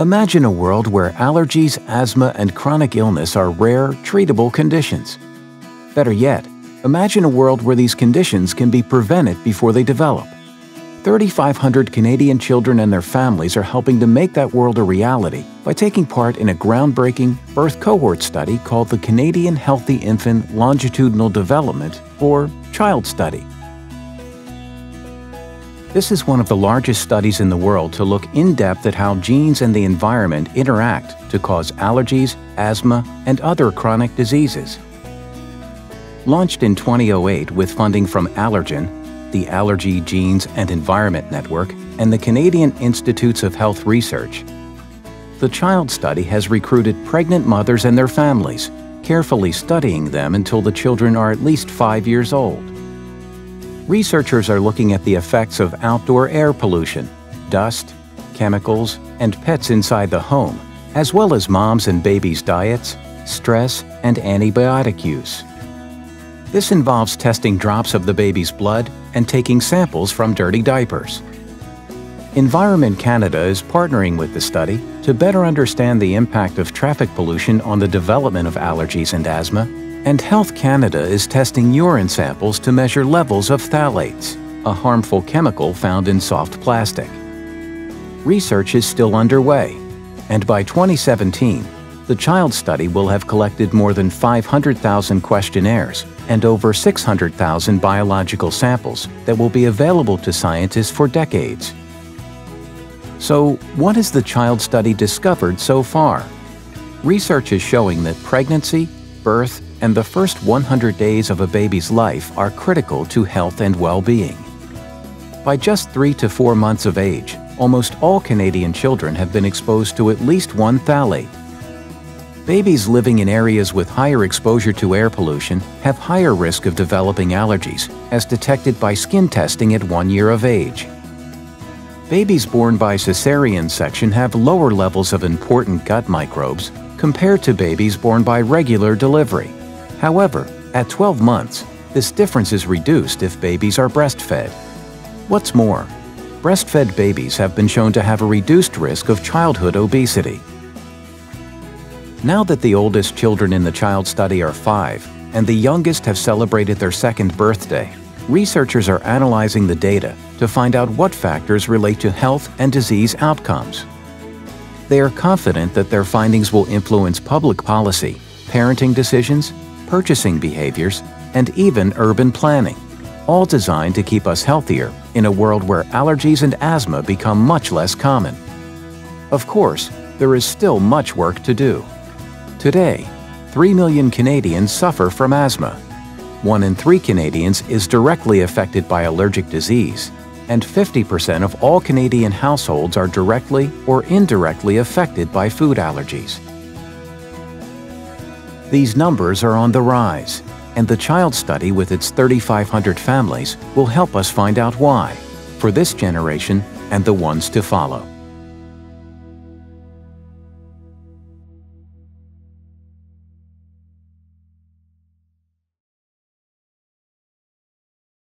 Imagine a world where allergies, asthma, and chronic illness are rare, treatable conditions. Better yet, imagine a world where these conditions can be prevented before they develop. 3,500 Canadian children and their families are helping to make that world a reality by taking part in a groundbreaking birth cohort study called the Canadian Healthy Infant Longitudinal Development, or CHILD Study. This is one of the largest studies in the world to look in depth at how genes and the environment interact to cause allergies, asthma, and other chronic diseases. Launched in 2008 with funding from Allergen, the Allergy, Genes, and Environment Network, and the Canadian Institutes of Health Research, the CHILD Study has recruited pregnant mothers and their families, carefully studying them until the children are at least 5 years old. Researchers are looking at the effects of outdoor air pollution, dust, chemicals, and pets inside the home, as well as moms' and babies' diets, stress, and antibiotic use. This involves testing drops of the baby's blood and taking samples from dirty diapers. Environment Canada is partnering with the study to better understand the impact of traffic pollution on the development of allergies and asthma, and Health Canada is testing urine samples to measure levels of phthalates, a harmful chemical found in soft plastic. Research is still underway, and by 2017, the CHILD Study will have collected more than 500,000 questionnaires and over 600,000 biological samples that will be available to scientists for decades. So, what has the CHILD Study discovered so far? Research is showing that pregnancy, birth, and the first 100 days of a baby's life are critical to health and well-being. By just 3 to 4 months of age, almost all Canadian children have been exposed to at least one phthalate. Babies living in areas with higher exposure to air pollution have higher risk of developing allergies, as detected by skin testing at 1 year of age. Babies born by cesarean section have lower levels of important gut microbes compared to babies born by regular delivery. However, at 12 months, this difference is reduced if babies are breastfed. What's more, breastfed babies have been shown to have a reduced risk of childhood obesity. Now that the oldest children in the CHILD Study are 5, and the youngest have celebrated their second birthday, researchers are analyzing the data to find out what factors relate to health and disease outcomes. They are confident that their findings will influence public policy, parenting decisions, purchasing behaviors, and even urban planning, all designed to keep us healthier in a world where allergies and asthma become much less common. Of course, there is still much work to do. Today, 3 million Canadians suffer from asthma. 1 in 3 Canadians is directly affected by allergic disease, and 50% of all Canadian households are directly or indirectly affected by food allergies. These numbers are on the rise, and the CHILD Study with its 3,500 families will help us find out why, for this generation and the ones to follow.